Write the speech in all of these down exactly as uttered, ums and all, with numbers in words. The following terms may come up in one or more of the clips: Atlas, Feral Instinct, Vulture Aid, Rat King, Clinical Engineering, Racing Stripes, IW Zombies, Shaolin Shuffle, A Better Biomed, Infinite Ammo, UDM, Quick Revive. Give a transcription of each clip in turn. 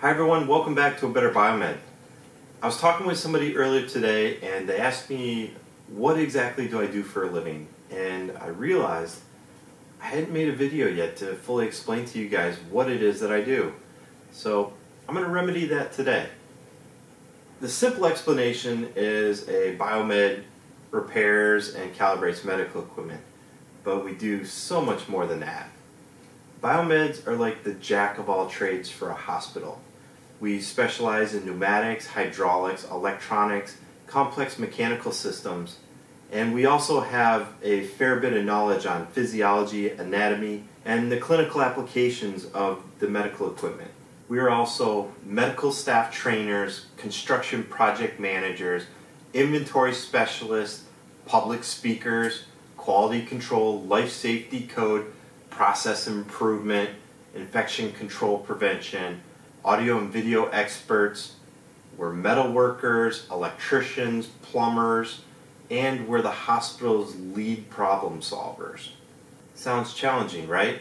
Hi everyone, welcome back to A Better Biomed. I was talking with somebody earlier today and they asked me, what exactly do I do for a living? And I realized I hadn't made a video yet to fully explain to you guys what it is that I do. So I'm going to remedy that today. The simple explanation is A Biomed repairs and calibrates medical equipment, but we do so much more than that. Biomeds are like the jack of all trades for a hospital. We specialize in pneumatics, hydraulics, electronics, complex mechanical systems, and we also have a fair bit of knowledge on physiology, anatomy, and the clinical applications of the medical equipment. We are also medical staff trainers, construction project managers, inventory specialists, public speakers, quality control, life safety code, process improvement, infection control prevention, audio and video experts. We're metal workers, electricians, plumbers, and we're the hospital's lead problem solvers. Sounds challenging, right?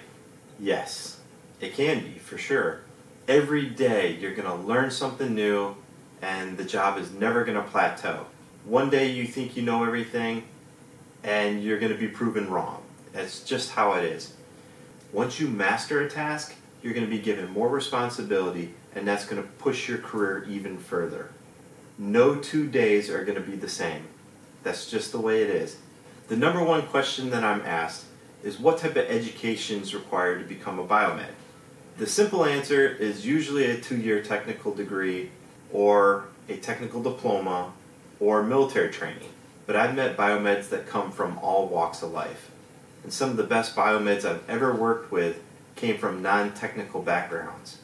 Yes, it can be for sure. Every day you're going to learn something new and the job is never going to plateau. One day you think you know everything and you're going to be proven wrong. That's just how it is. Once you master a task, you're going to be given more responsibility, and that's going to push your career even further. No two days are going to be the same. That's just the way it is. The number one question that I'm asked is what type of education is required to become a biomed? The simple answer is usually a two-year technical degree or a technical diploma or military training. But I've met biomeds that come from all walks of life. And some of the best biomeds I've ever worked with came from non-technical backgrounds.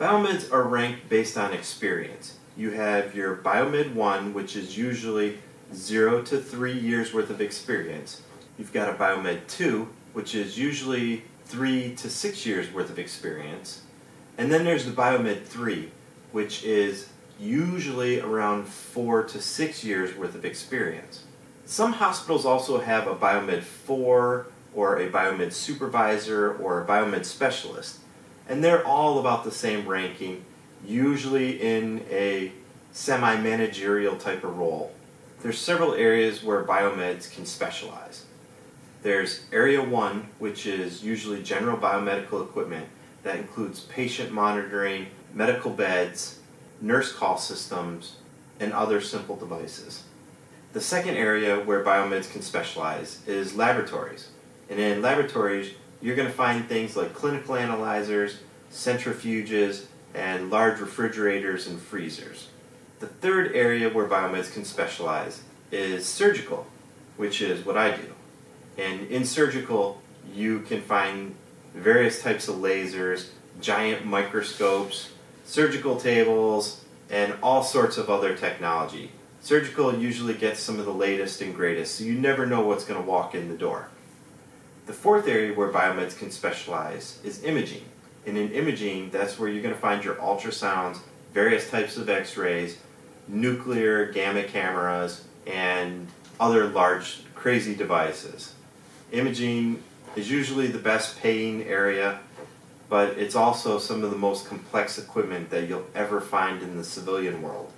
Biomeds are ranked based on experience. You have your Biomed one, which is usually zero to three years worth of experience. You've got a Biomed two, which is usually three to six years worth of experience. And then there's the Biomed three, which is usually around four to six years worth of experience. Some hospitals also have a Biomed four, or a biomed supervisor, or a biomed specialist. And they're all about the same ranking, usually in a semi-managerial type of role. There's several areas where biomeds can specialize. There's Area one, which is usually general biomedical equipment that includes patient monitoring, medical beds, nurse call systems, and other simple devices. The second area where biomeds can specialize is laboratories. And in laboratories, you're going to find things like clinical analyzers, centrifuges, and large refrigerators and freezers. The third area where biomeds can specialize is surgical, which is what I do. And in surgical, you can find various types of lasers, giant microscopes, surgical tables, and all sorts of other technology. Surgical usually gets some of the latest and greatest, so you never know what's going to walk in the door. The fourth area where biomeds can specialize is imaging. And in imaging, that's where you're going to find your ultrasounds, various types of x-rays, nuclear gamma cameras, and other large crazy devices. Imaging is usually the best paying area, but it's also some of the most complex equipment that you'll ever find in the civilian world.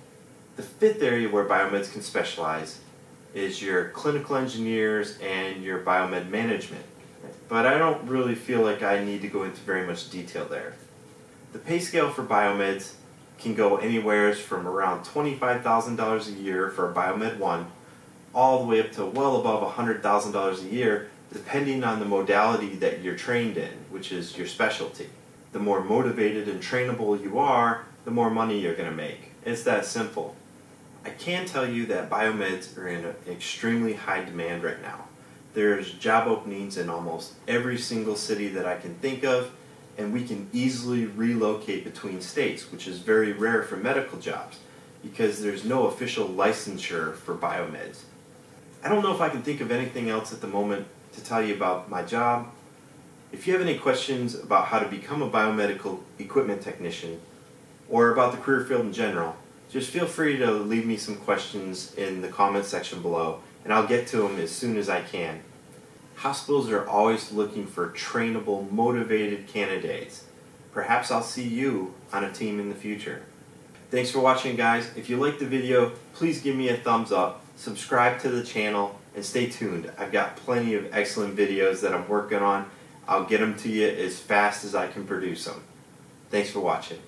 The fifth area where biomeds can specialize is your clinical engineers and your biomed management. But I don't really feel like I need to go into very much detail there. The pay scale for biomeds can go anywhere from around twenty-five thousand dollars a year for a Biomed one all the way up to well above one hundred thousand dollars a year, depending on the modality that you're trained in, which is your specialty. The more motivated and trainable you are, the more money you're going to make. It's that simple. I can tell you that biomeds are in an extremely high demand right now. There's job openings in almost every single city that I can think of, and we can easily relocate between states, which is very rare for medical jobs because there's no official licensure for biomeds. I don't know if I can think of anything else at the moment to tell you about my job. If you have any questions about how to become a biomedical equipment technician or about the career field in general, just feel free to leave me some questions in the comment section below, and I'll get to them as soon as I can. Hospitals are always looking for trainable, motivated candidates. Perhaps I'll see you on a team in the future. Thanks for watching, guys. If you liked the video, please give me a thumbs up, subscribe to the channel, and stay tuned. I've got plenty of excellent videos that I'm working on. I'll get them to you as fast as I can produce them. Thanks for watching.